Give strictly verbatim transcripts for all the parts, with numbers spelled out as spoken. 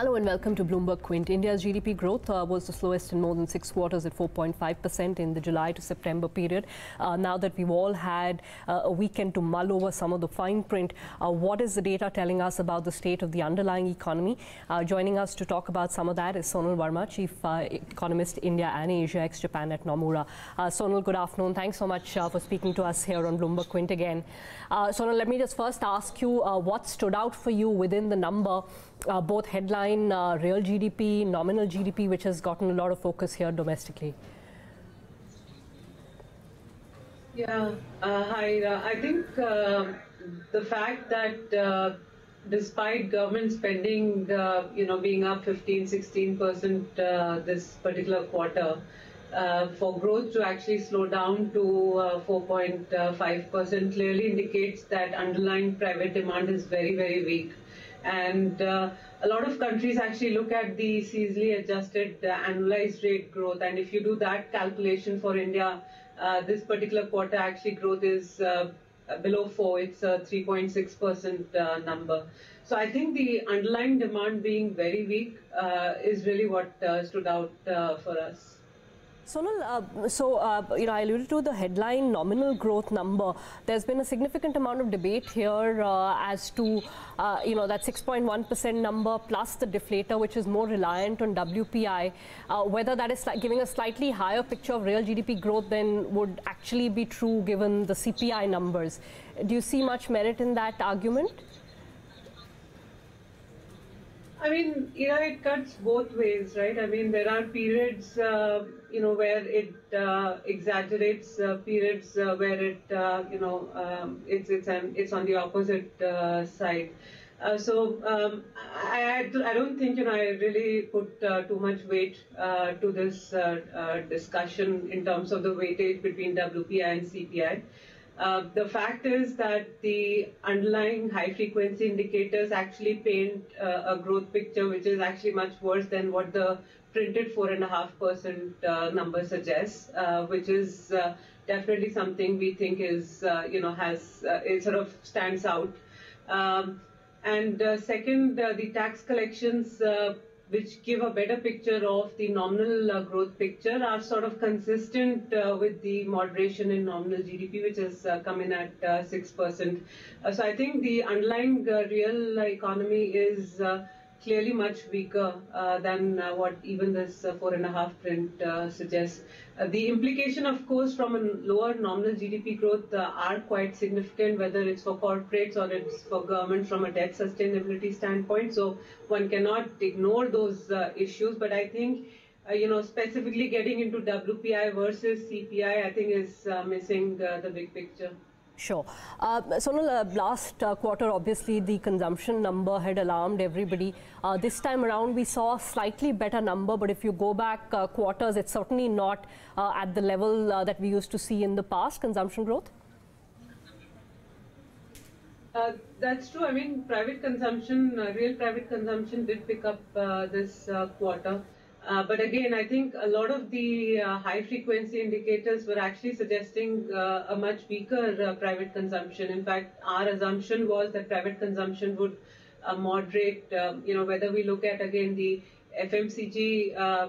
Hello and welcome to Bloomberg Quint. India's G D P growth uh, was the slowest in more than six quarters at four point five percent in the July to September period. Uh, now that we've all had uh, a weekend to mull over some of the fine print, uh, what is the data telling us about the state of the underlying economy? Uh, joining us to talk about some of that is Sonal Varma, Chief uh, Economist, India and Asia ex-Japan at Nomura. Uh, Sonal, good afternoon. Thanks so much uh, for speaking to us here on Bloomberg Quint again. Uh, Sonal, let me just first ask you uh, what stood out for you within the number, uh, both headlines. Uh, real G D P, nominal G D P, which has gotten a lot of focus here domestically. Yeah, uh, hi. Uh, I think uh, the fact that uh, despite government spending, uh, you know, being up fifteen, sixteen percent uh, this particular quarter, uh, for growth to actually slow down to uh, four point five percent clearly indicates that underlying private demand is very, very weak. And uh, a lot of countries actually look at the seasonally adjusted uh, annualized rate growth, and if you do that calculation for India, uh, this particular quarter actually growth is uh, below four. It's a three point six percent uh, number. So I think the underlying demand being very weak uh, is really what uh, stood out uh, for us. Sonal, uh, so, uh, you know, I alluded to the headline nominal growth number. There's been a significant amount of debate here uh, as to, uh, you know, that six point one percent number plus the deflator, which is more reliant on W P I, uh, whether that is giving a slightly higher picture of real G D P growth than would actually be true given the C P I numbers. Do you see much merit in that argument? I mean, you know, it cuts both ways, right? I mean, there are periods, uh, you know, where it uh, exaggerates, uh, periods uh, where it, uh, you know, um, it's it's an, it's on the opposite uh, side. Uh, so um, I I don't think, you know, I really put uh, too much weight uh, to this uh, uh, discussion in terms of the weightage between W P I and C P I. Uh, the fact is that the underlying high-frequency indicators actually paint uh, a growth picture which is actually much worse than what the printed four point five percent uh, number suggests, uh, which is uh, definitely something we think is, uh, you know, has, uh, it sort of stands out. Um, and uh, second, uh, the tax collections, uh, which give a better picture of the nominal uh, growth picture, are sort of consistent uh, with the moderation in nominal G D P, which has uh, come in at uh, six percent. Uh, so I think the underlying uh, real economy is uh, clearly much weaker uh, than uh, what even this uh, four and a half print uh, suggests. Uh, the implication, of course, from a lower nominal G D P growth uh, are quite significant, whether it's for corporates or it's for government from a debt sustainability standpoint. So one cannot ignore those uh, issues. But I think, uh, you know, specifically getting into W P I versus C P I, I think is uh, missing uh, the big picture. Sure. Uh, Sonal, uh, last uh, quarter, obviously, the consumption number had alarmed everybody. Uh, this time around, we saw a slightly better number, but if you go back uh, quarters, it's certainly not uh, at the level uh, that we used to see in the past, consumption growth? Uh, that's true. I mean, private consumption, uh, real private consumption did pick up uh, this uh, quarter. Uh, but again, I think a lot of the uh, high-frequency indicators were actually suggesting uh, a much weaker uh, private consumption. In fact, our assumption was that private consumption would uh, moderate, uh, you know, whether we look at, again, the F M C G uh, uh,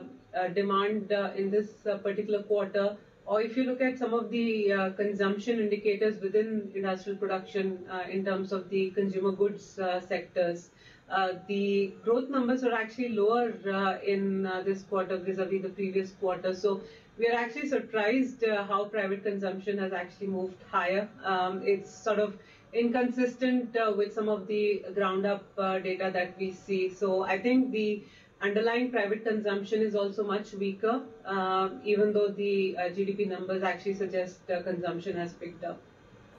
demand uh, in this uh, particular quarter, or if you look at some of the uh, consumption indicators within industrial production uh, in terms of the consumer goods uh, sectors. Uh, the growth numbers are actually lower uh, in uh, this quarter vis-a-vis the previous quarter. So we are actually surprised uh, how private consumption has actually moved higher. Um, it's sort of inconsistent uh, with some of the ground-up uh, data that we see. So I think the underlying private consumption is also much weaker, uh, even though the uh, G D P numbers actually suggest uh, consumption has picked up.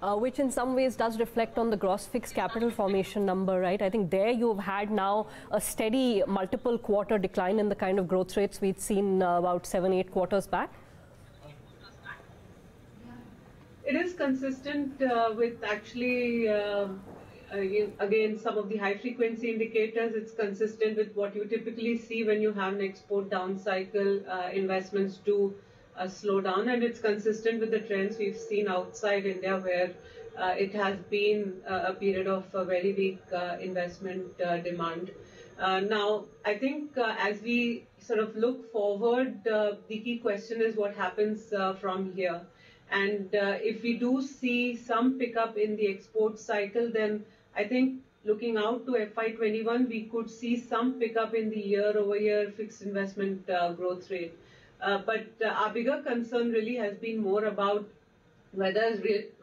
Uh, which in some ways does reflect on the gross fixed capital formation number, right? I think there you've had now a steady multiple quarter decline in the kind of growth rates we'd seen uh, about seven, eight quarters back. It is consistent uh, with actually, uh, again, some of the high frequency indicators. It's consistent with what you typically see when you have an export down cycle, uh, investments do a slowdown, and it's consistent with the trends we've seen outside India, where uh, it has been uh, a period of uh, very weak uh, investment uh, demand. Uh, now, I think uh, as we sort of look forward, uh, the key question is what happens uh, from here. And uh, if we do see some pickup in the export cycle, then I think looking out to F Y twenty-one, we could see some pickup in the year-over-year fixed investment uh, growth rate. Uh, but uh, our bigger concern really has been more about whether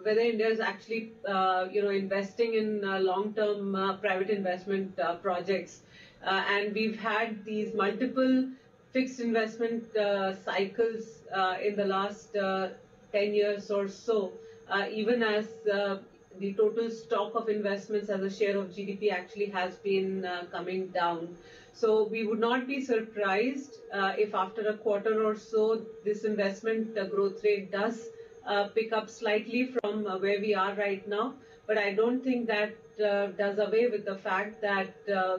whether India is actually uh, you know investing in uh, long-term uh, private investment uh, projects. Uh, and we've had these multiple fixed investment uh, cycles uh, in the last uh, ten years or so, uh, even as uh, the total stock of investments as a share of G D P actually has been uh, coming down. So we would not be surprised uh, if after a quarter or so, this investment uh, growth rate does uh, pick up slightly from uh, where we are right now. But I don't think that uh, does away with the fact that uh,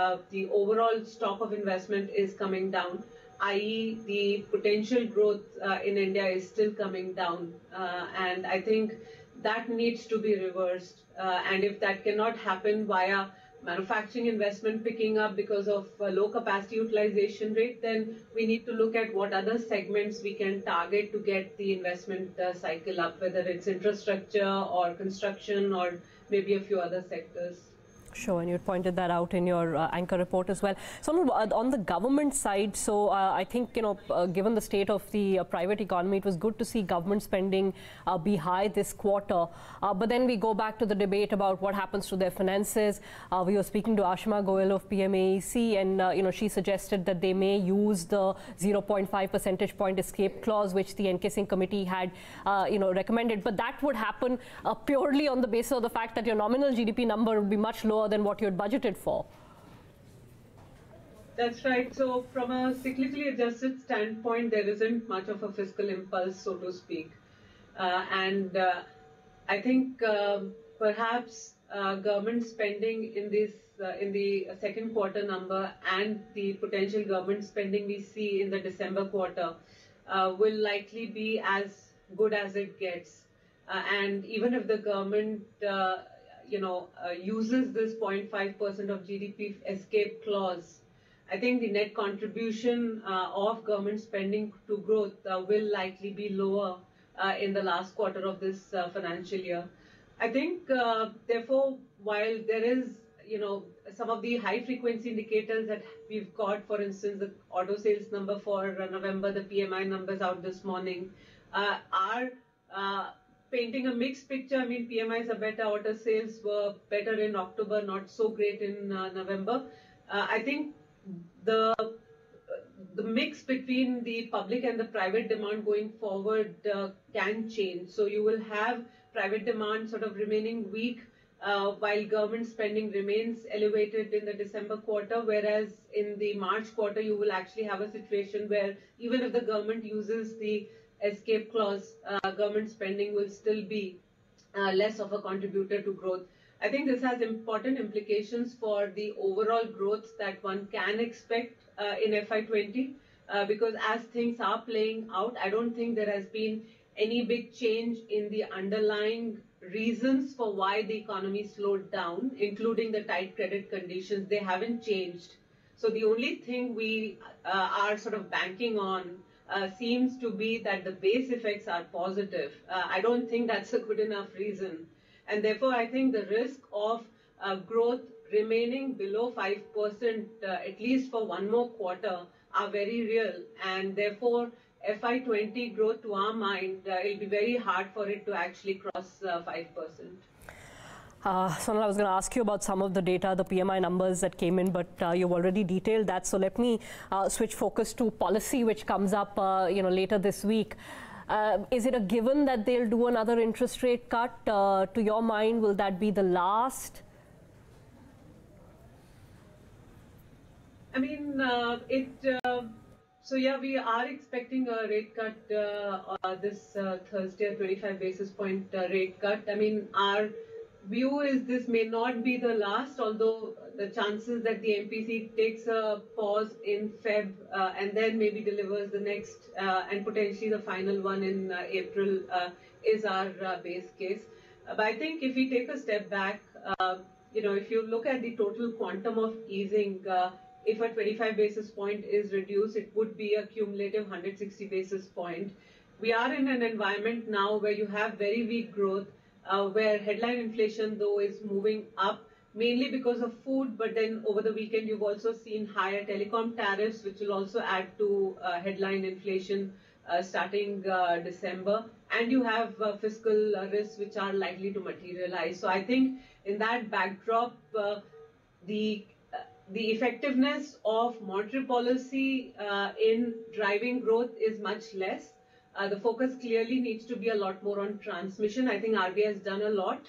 Uh, the overall stock of investment is coming down, that is the potential growth uh, in India is still coming down. Uh, and I think that needs to be reversed. Uh, and if that cannot happen via manufacturing investment picking up because of uh, low capacity utilization rate, then we need to look at what other segments we can target to get the investment uh, cycle up, whether it's infrastructure or construction or maybe a few other sectors. Sure, and you pointed that out in your uh, anchor report as well. So on the government side, so uh, I think, you know, uh, given the state of the uh, private economy, it was good to see government spending uh, be high this quarter. Uh, but then we go back to the debate about what happens to their finances. Uh, we were speaking to Ashima Goyal of P M A E C, and, uh, you know, she suggested that they may use the zero point five percentage point escape clause, which the N K Sing Committee had, uh, you know, recommended. But that would happen uh, purely on the basis of the fact that your nominal G D P number would be much lower than what you had budgeted for. That's right. So from a cyclically adjusted standpoint, there isn't much of a fiscal impulse, so to speak. Uh, and uh, I think uh, perhaps uh, government spending in this uh, in the second quarter number and the potential government spending we see in the December quarter uh, will likely be as good as it gets. Uh, and even if the government uh, you know, uh, uses this zero point five percent of G D P escape clause, I think the net contribution uh, of government spending to growth uh, will likely be lower uh, in the last quarter of this uh, financial year. I think, uh, therefore, while there is, you know, some of the high frequency indicators that we've got, for instance, the auto sales number for November, the P M I numbers out this morning, uh, are uh, painting a mixed picture. I mean, P M Is are better, auto sales were better in October, not so great in uh, November. Uh, I think the the mix between the public and the private demand going forward uh, can change. So you will have private demand sort of remaining weak uh, while government spending remains elevated in the December quarter, whereas in the March quarter, you will actually have a situation where even if the government uses the escape clause, uh, government spending will still be uh, less of a contributor to growth. I think this has important implications for the overall growth that one can expect uh, in F Y twenty, uh, because as things are playing out, I don't think there has been any big change in the underlying reasons for why the economy slowed down, including the tight credit conditions. They haven't changed. So the only thing we uh, are sort of banking on Uh, seems to be that the base effects are positive. Uh, I don't think that's a good enough reason. And therefore, I think the risk of uh, growth remaining below five percent, uh, at least for one more quarter, are very real. And therefore, F Y twenty growth, to our mind, uh, it'll be very hard for it to actually cross uh, five percent. Uh, Sonal, I was going to ask you about some of the data, the P M I numbers that came in, but uh, you've already detailed that. So let me uh, switch focus to policy, which comes up, uh, you know, later this week. Uh, is it a given that they'll do another interest rate cut? Uh, to your mind, will that be the last? I mean, uh, it. Uh, so yeah, we are expecting a rate cut uh, uh, this uh, Thursday, a twenty-five basis point uh, rate cut. I mean, our view is this may not be the last, although the chances that the M P C takes a pause in Feb uh, and then maybe delivers the next uh, and potentially the final one in uh, April uh, is our uh, base case. Uh, but I think if we take a step back, uh, you know, if you look at the total quantum of easing, uh, if a twenty-five basis point is reduced, it would be a cumulative one hundred sixty basis point. We are in an environment now where you have very weak growth, uh, where headline inflation, though, is moving up, mainly because of food. But then over the weekend, you've also seen higher telecom tariffs, which will also add to uh, headline inflation uh, starting uh, December. And you have uh, fiscal risks, which are likely to materialize. So I think in that backdrop, uh, the The effectiveness of monetary policy uh, in driving growth is much less. Uh, the focus clearly needs to be a lot more on transmission. I think R B I has done a lot.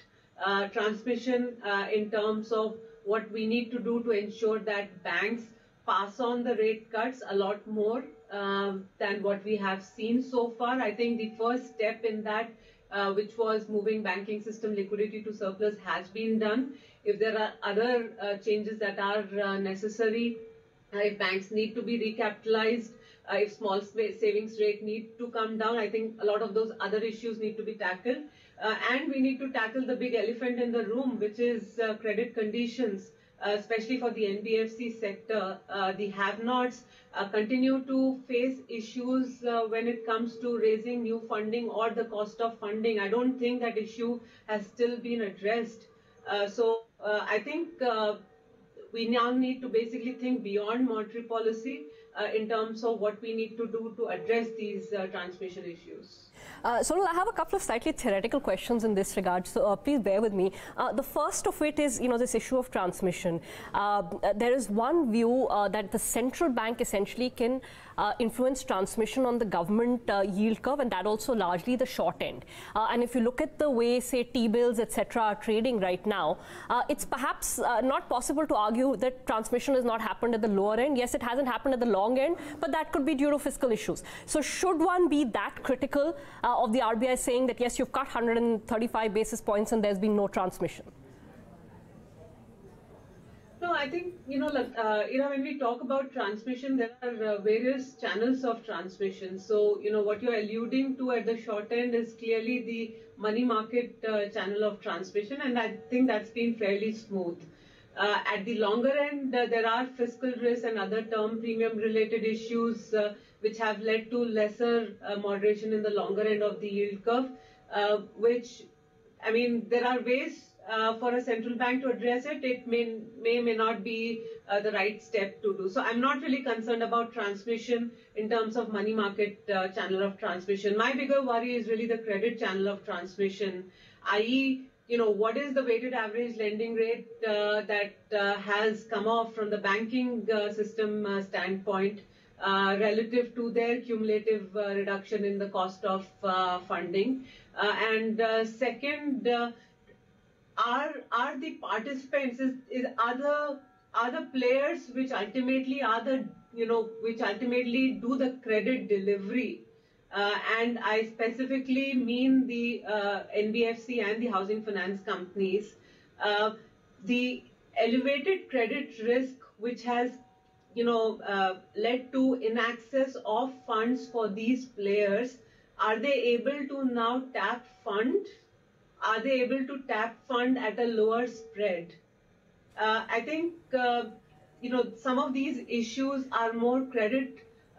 Uh, transmission uh, in terms of what we need to do to ensure that banks pass on the rate cuts a lot more um, than what we have seen so far. I think the first step in that, Uh, which was moving banking system liquidity to surplus, has been done. If there are other uh, changes that are uh, necessary, uh, if banks need to be recapitalized, uh, if small savings rate need to come down, I think a lot of those other issues need to be tackled. Uh, and we need to tackle the big elephant in the room, which is uh, credit conditions, uh, especially for the N B F C sector. Uh, the have-nots Uh, continue to face issues uh, when it comes to raising new funding or the cost of funding. I don't think that issue has still been addressed. Uh, so uh, I think uh, we now need to basically think beyond monetary policy uh, in terms of what we need to do to address these uh, transmission issues. Uh, Sonal, I have a couple of slightly theoretical questions in this regard, so uh, please bear with me. Uh, the first of it is, you know, this issue of transmission. Uh, there is one view uh, that the central bank essentially can uh, influence transmission on the government uh, yield curve, and that also largely the short end. Uh, and if you look at the way, say, T-bills, et cetera are trading right now, uh, it's perhaps uh, not possible to argue that transmission has not happened at the lower end. Yes, it hasn't happened at the long end, but that could be due to fiscal issues. So should one be that critical Uh, of the R B I saying that, yes, you've cut one hundred thirty-five basis points and there's been no transmission? No, I think, you know, like, uh, you know, when we talk about transmission, there are uh, various channels of transmission. So, you know, what you're alluding to at the short end is clearly the money market uh, channel of transmission, and I think that's been fairly smooth. Uh, at the longer end, uh, there are fiscal risks and other term premium related issues uh, which have led to lesser uh, moderation in the longer end of the yield curve, uh, which, I mean, there are ways uh, for a central bank to address it. It may, may, may not be uh, the right step to do. So I'm not really concerned about transmission in terms of money market uh, channel of transmission. My bigger worry is really the credit channel of transmission, that is, you know, what is the weighted average lending rate uh, that uh, has come off from the banking uh, system uh, standpoint uh, relative to their cumulative uh, reduction in the cost of uh, funding? Uh, and uh, second, uh, are are the participants, is, is are the are the players which ultimately are the you know which ultimately do the credit delivery? Uh, and I specifically mean the uh, N B F C and the housing finance companies. Uh, the elevated credit risk, which has, you know, uh, led to inaccess of funds for these players, are they able to now tap fund? Are they able to tap fund at a lower spread? Uh, I think, uh, you know, some of these issues are more credit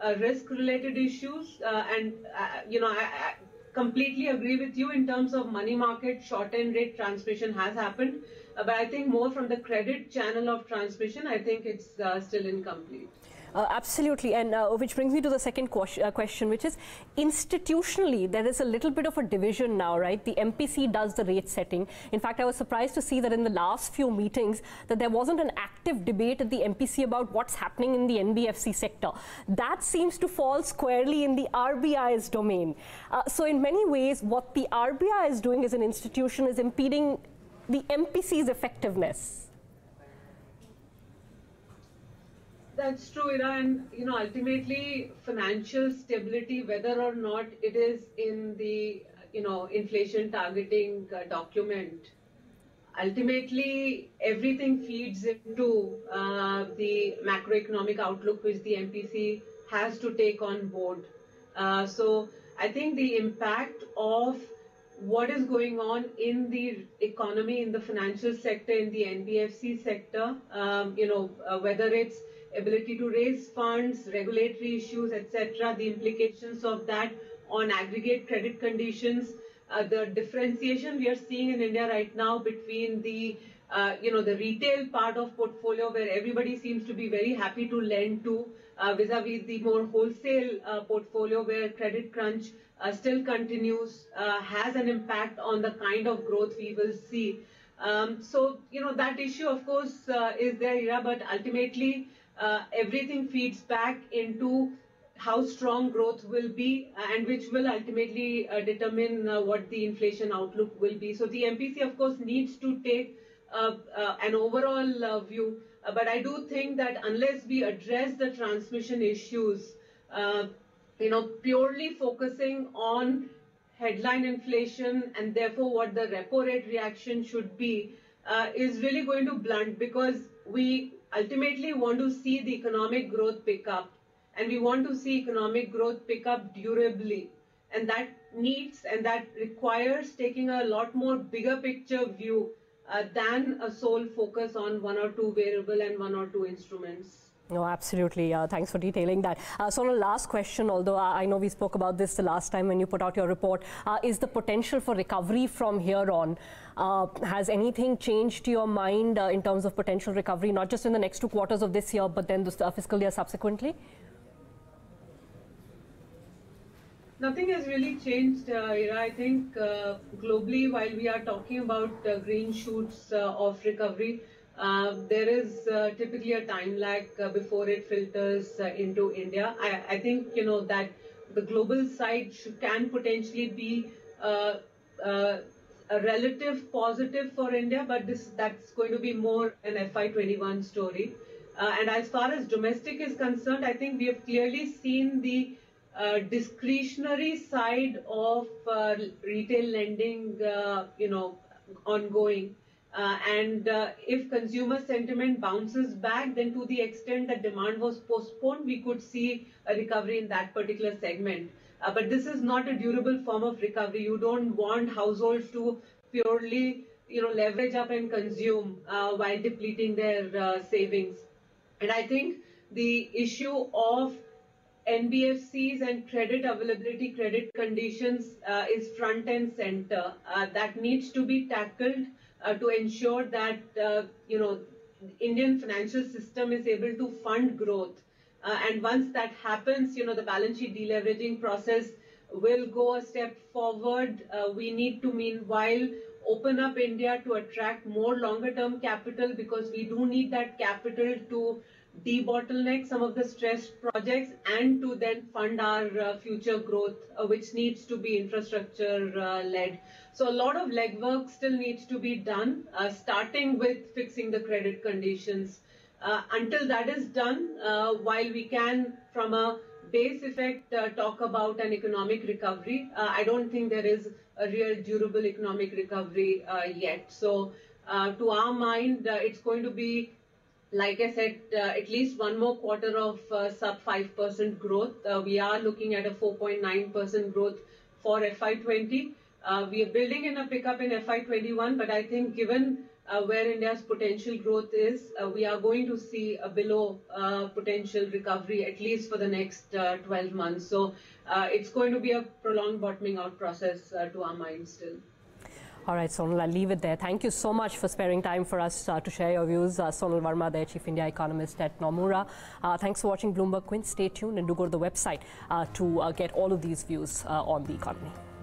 Uh, risk-related issues, uh, and uh, you know, I, I completely agree with you in terms of money market short-end rate transmission has happened, uh, but I think more from the credit channel of transmission, I think it's uh, still incomplete. Uh, absolutely, and uh, which brings me to the second question, uh, question, which is institutionally there is a little bit of a division now, right? The M P C does the rate setting. In fact, I was surprised to see that in the last few meetings that there wasn't an active debate at the M P C about what's happening in the N B F C sector. That seems to fall squarely in the R B I's domain. Uh, so in many ways, what the R B I is doing as an institution is impeding the M P C's effectiveness. That's true, Ira, and you know, ultimately financial stability, whether or not it is in the, you know, inflation targeting uh, document, ultimately everything feeds into uh, the macroeconomic outlook which the M P C has to take on board. Uh, so I think the impact of what is going on in the economy, in the financial sector, in the N B F C sector, um, you know, uh, whether it's ability to raise funds, regulatory issues, et cetera, the implications of that on aggregate credit conditions, uh, the differentiation we are seeing in India right now between the, uh, you know, the retail part of portfolio where everybody seems to be very happy to lend to, uh, vis-a-vis the more wholesale uh, portfolio where credit crunch uh, still continues, uh, has an impact on the kind of growth we will see. Um, so, you know, that issue, of course, uh, is there, yeah, but ultimately, Uh, everything feeds back into how strong growth will be and which will ultimately uh, determine uh, what the inflation outlook will be. So the M P C, of course, needs to take uh, uh, an overall uh, view. Uh, but I do think that unless we address the transmission issues, uh, you know, purely focusing on headline inflation and therefore what the repo rate reaction should be uh, is really going to blunt, because we ultimately want to see the economic growth pick up, and we want to see economic growth pick up durably, and that needs and that requires taking a lot more bigger picture view uh, than a sole focus on one or two variable and one or two instruments. No, absolutely. Uh, thanks for detailing that. Uh, so, last question, although I know we spoke about this the last time when you put out your report, uh, is the potential for recovery from here on? Uh, has anything changed to your mind uh, in terms of potential recovery, not just in the next two quarters of this year, but then the fiscal year subsequently? Nothing has really changed, uh, Ira. I think uh, globally, while we are talking about uh, green shoots uh, of recovery, Uh, there is uh, typically a time lag uh, before it filters uh, into India. I, I think, you know, that the global side should, can potentially be uh, uh, a relative positive for India, but this that's going to be more an F Y twenty-one story. Uh, and as far as domestic is concerned, I think we have clearly seen the uh, discretionary side of uh, retail lending, uh, you know, ongoing. Uh, and uh, if consumer sentiment bounces back, then to the extent that demand was postponed, we could see a recovery in that particular segment. Uh, but this is not a durable form of recovery. You don't want households to purely, you know, leverage up and consume uh, while depleting their uh, savings. And I think the issue of N B F Cs and credit availability, credit conditions uh, is front and center. Uh, that needs to be tackled Uh, to ensure that, uh, you know, Indian financial system is able to fund growth. Uh, and once that happens, you know, the balance sheet deleveraging process will go a step forward. Uh, we need to, meanwhile, open up India to attract more longer-term capital, because we do need that capital to de-bottleneck some of the stressed projects and to then fund our uh, future growth, uh, which needs to be infrastructure-led. Uh, so a lot of legwork still needs to be done, uh, starting with fixing the credit conditions. Uh, until that is done, uh, while we can, from a base effect, uh, talk about an economic recovery, uh, I don't think there is a real durable economic recovery uh, yet. So uh, to our mind, uh, it's going to be, like I said, uh, at least one more quarter of uh, sub five percent growth. Uh, we are looking at a four point nine percent growth for F Y twenty. Uh, we are building in a pickup in F Y twenty-one, but I think given uh, where India's potential growth is, uh, we are going to see a below uh, potential recovery, at least for the next uh, twelve months. So uh, it's going to be a prolonged bottoming out process uh, to our mind still. All right, Sonal, I'll leave it there. Thank you so much for sparing time for us uh, to share your views. Uh, Sonal Varma, their Chief India Economist at Nomura. Uh, thanks for watching Bloomberg Quint. Stay tuned and do go to the website uh, to uh, get all of these views uh, on the economy.